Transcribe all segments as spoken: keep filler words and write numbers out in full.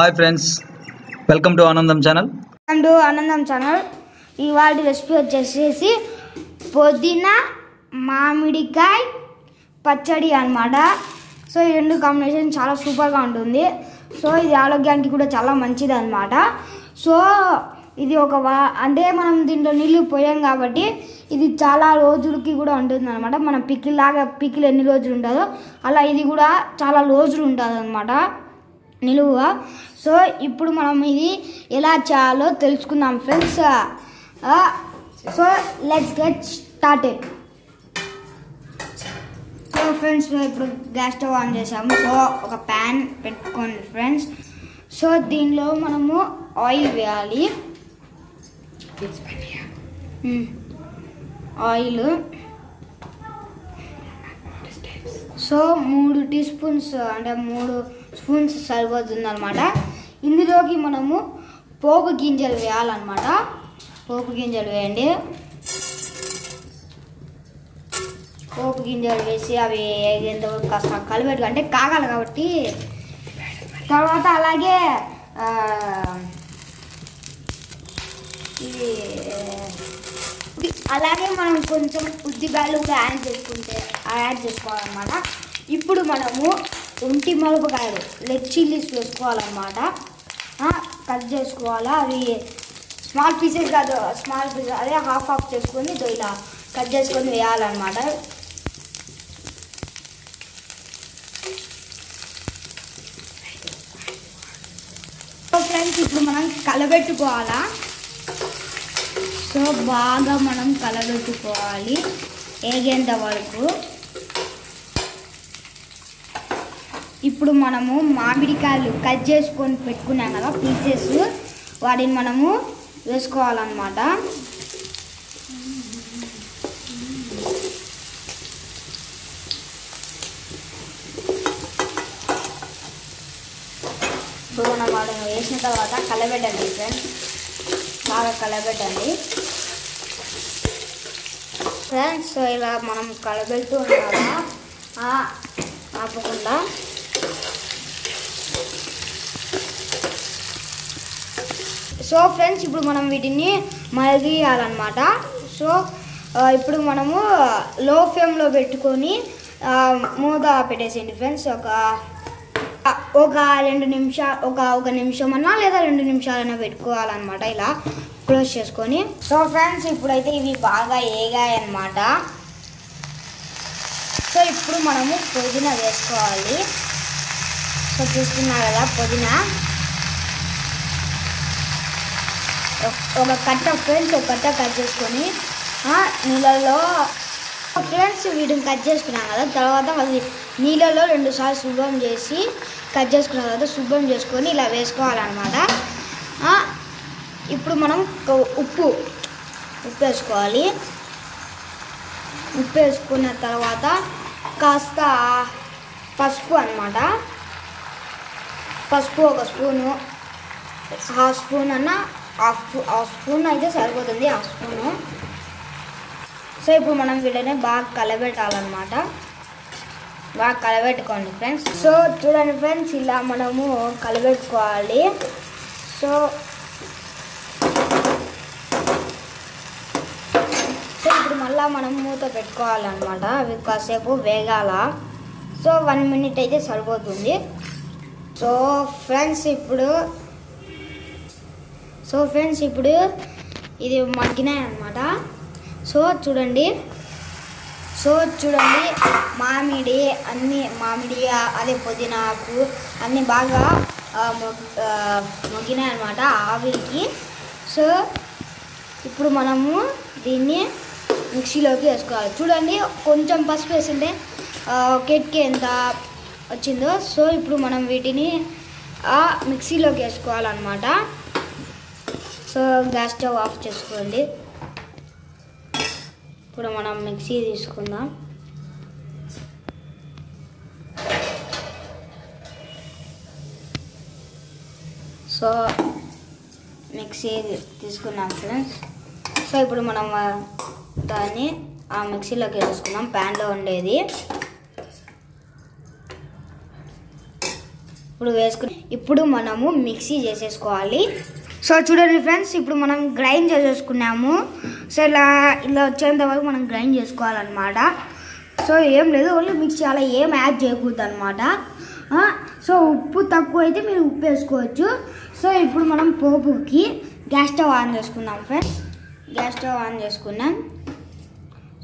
Hi friends, welcome to Anandam channel. And Anandam channel ఇవాళ recipe వచ్చేసి పుదీనా మామిడికాయ పచ్చడి అన్నమాట. సో ఈ రెండు కాంబినేషన్ చాలా సూపర్గా ఉంటుంది. సో ఇది ఆరోగ్యానికి కూడా చాలా మంచిది అన్నమాట. సో ఇది ఒక వా అంటే మనం దీంట్లో నీళ్ళు పోయాం కాబట్టి ఇది చాలా రోజులకి కూడా ఉంటుంది అనమాట. మనం పిక్కిలాగా పిక్కిలు ఎన్ని రోజులు ఉంటుందో అలా ఇది కూడా చాలా రోజులు ఉంటుంది అనమాట నిలువుగా. సో ఇప్పుడు మనం ఇది ఎలా చేయాలో తెలుసుకుందాం friends. So let's get started. So friends, మేము ఇప్పుడు గ్యాస్ స్టవ్ ఆన్ చేసాము. సో ఒక ప్యాన్ పెట్టుకోండి ఫ్రెండ్స్. సో దీనిలో మనము ఆయిల్ వేయాలి. ఆయిల్ సో మూడు టీ స్పూన్స్ అంటే మూడు స్పూన్స్ సరిపోతుంది అనమాట. ఇందులోకి మనము పోపు గింజలు వేయాలన్నమాట. పోపు గింజలు వేయండి. పోపు గింజలు వేసి అవి ఎంతో కాస్త కలిపెట్టు, అంటే కాగాలి కాబట్టి. తర్వాత అలాగే ఇది అలాగే మనం కొంచెం ఉద్దిపాయలు కూడా యాడ్ చేసుకుంటే యాడ్ చేసుకోవాలన్నమాట. ఇప్పుడు మనము ఒంటి మిరపకాయలు రెడ్ చిల్లీస్ వేసుకోవాలన్నమాట. కట్ చేసుకోవాలా, అవి స్మాల్ పీసెస్ కాదు, స్మాల్ పీసెస్ అదే హాఫ్ హాఫ్ చేసుకొని ఇలా కట్ చేసుకొని వేయాలన్నమాట. ఫ్రెండ్స్, ఇప్పుడు మనం కలబెట్టుకోవాలా. సో బాగా మనం కలబెట్టుకోవాలి ఏగేంత వరకు. ఇప్పుడు మనము మామిడికాయలు కట్ చేసుకొని పెట్టుకున్నాం కదా పీసెస్, వాటిని మనము వేసుకోవాలన్నమాట. సో మనం వాటిని వేసిన తర్వాత కలబెట్టండి ఫ్రెండ్స్, బాగా కలబెట్టండి ఫ్రెండ్స్. సో ఇలా మనం కలబెడుతూ ఉన్నామా ఆపకుండా. సో ఫ్రెండ్స్, ఇప్పుడు మనం వీటిని మరిగియాలన్నమాట. సో ఇప్పుడు మనము లో ఫ్లేమ్లో పెట్టుకొని మూత పెట్టేసేయండి ఫ్రెండ్స్. ఒక ఒక రెండు నిమిషాలు ఒక ఒక నిమిషం అన్నా లేదా రెండు నిమిషాలన్నా పెట్టుకోవాలన్నమాట, ఇలా క్లోజ్ చేసుకొని. సో ఫ్రెండ్స్, ఇప్పుడైతే ఇవి బాగా ఏగాయన్నమాట. సో ఇప్పుడు మనము పుదీనా వేసుకోవాలి. సో చూస్తున్నారు కదా పుదీనా, ఒక కట్ట ఫ్రెండ్స్, ఒక కట్ట కట్ చేసుకొని నీళ్ళలో. ఫ్రెండ్స్, వీటిని కట్ చేసుకున్నాం కదా, తర్వాత మళ్ళీ నీళ్ళలో రెండుసార్లు శుభ్రం చేసి కట్ చేసుకున్న తర్వాత శుభ్రం చేసుకొని ఇలా వేసుకోవాలన్నమాట. ఇప్పుడు మనం ఉప్పు ఉప్పు వేసుకోవాలి. ఉప్పు వేసుకున్న తర్వాత కాస్త పసుపు అన్నమాట. పసుపు ఒక స్పూను, హాఫ్ స్పూన్ అన్న హాఫ్ హాఫ్ స్పూన్ అయితే సరిపోతుంది, హాఫ్ స్పూను. సో ఇప్పుడు మనం వీటిని బాగా కలబెట్టాలన్నమాట. బాగా కలబెట్టుకోండి ఫ్రెండ్స్. సో చూడండి ఫ్రెండ్స్, ఇలా మనము కలబెట్టుకోవాలి. సో సో ఇప్పుడు మళ్ళీ మనం మూత పెట్టుకోవాలన్నమాట. అవి కాసేపు వేగాల. సో వన్ మినిట్ అయితే సరిపోతుంది. సో ఫ్రెండ్స్ ఇప్పుడు సో ఫ్రెండ్స్ ఇప్పుడు ఇది మగ్గినాయి అన్నమాట. సో చూడండి సో చూడండి మామిడి అన్నీ మామిడి అదే పుదీనాకు అన్నీ బాగా మగ్గినాయి అన్నమాట ఆవిరికి. సో ఇప్పుడు మనము దీన్ని మిక్సీలోకి వేసుకోవాలి. చూడండి, కొంచెం పసుపు వేసింటే కిటికీ ఎంత వచ్చిందో. సో ఇప్పుడు మనం వీటిని మిక్సీలోకి వేసుకోవాలన్నమాట. సో గ్యాస్ స్టవ్ ఆఫ్ చేసుకోండి. ఇప్పుడు మనం మిక్సీ తీసుకుందాం. సో మిక్సీ తీసుకున్నాం ఫ్రెండ్స్. సో ఇప్పుడు మనం దాన్ని ఆ మిక్సీలోకి వేసుకున్నాం, ప్యాన్లో ఉండేది. ఇప్పుడు వేసుకుని ఇప్పుడు మనము మిక్సీ చేసేసుకోవాలి. సో చూడండి ఫ్రెండ్స్, ఇప్పుడు మనం గ్రైండ్ చేసేసుకున్నాము. సో ఇలా ఇలా వచ్చేంత వరకు మనం గ్రైండ్ చేసుకోవాలన్నమాట. సో ఏం లేదు, ఓన్లీ మిక్సీ అలా ఏం యాడ్ చేయకూడదు అనమాట. సో ఉప్పు తక్కువ అయితే మీరు ఉప్పు వేసుకోవచ్చు. సో ఇప్పుడు మనం పోపుకి గ్యాస్ స్టవ్ ఆన్ చేసుకుందాం ఫ్రెండ్స్. గ్యాస్ స్టవ్ ఆన్ చేసుకున్నాం.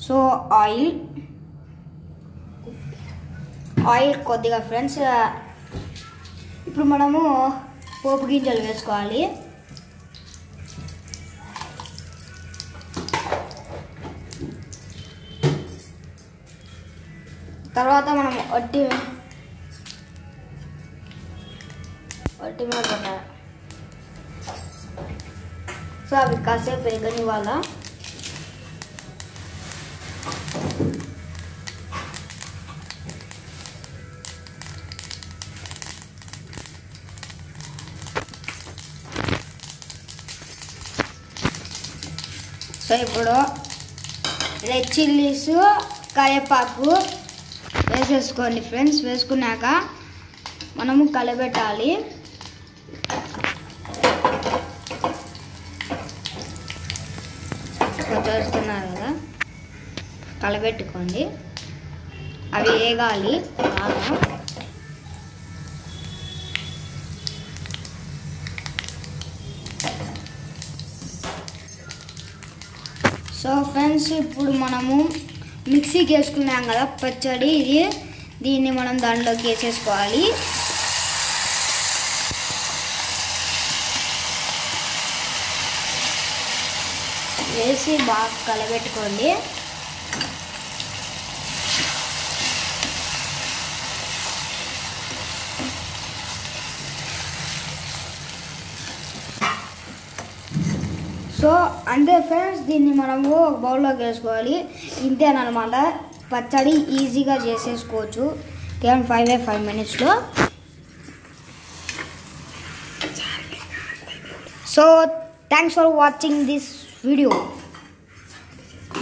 సో ఆయిల్ ఆయిల్ కొద్దిగా ఫ్రెండ్స్. ఇప్పుడు మనము పోపు గింజలు వేసుకోవాలి. తర్వాత మనం వట్టి వట్టి మిరపకాయ, సో అవి కాసేపు వేగనివ్వాల. సో ఇప్పుడు రెడ్ చిల్లీస్, కరివేపాకు వేసేసుకోండి ఫ్రెండ్స్. వేసుకున్నాక మనము కలబెట్టాలి. వేసుకున్నారు కదా, కలబెట్టుకోండి, అవి వేగాలి. సో ఫ్రెండ్స్, ఇప్పుడు మనము మిక్సీకి వేసుకున్నాం కదా పచ్చడి, ఇది దీన్ని మనం దాంట్లోకి వేసేసుకోవాలి. వేసి బాగా కలబెట్టుకోండి. సో అంతే ఫ్రెండ్స్, దీన్ని మనము ఒక బౌల్లోకి వేసుకోవాలి. ఇంతేనమాట, పచ్చడి ఈజీగా చేసేసుకోవచ్చు కేవలం ఫైవ్ బై ఫైవ్ మినిట్స్లో. So thanks for watching this video.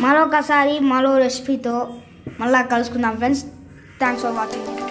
మరొకసారి మరో రెసిపీతో మళ్ళీ కలుసుకుందాం ఫ్రెండ్స్. Thanks for watching.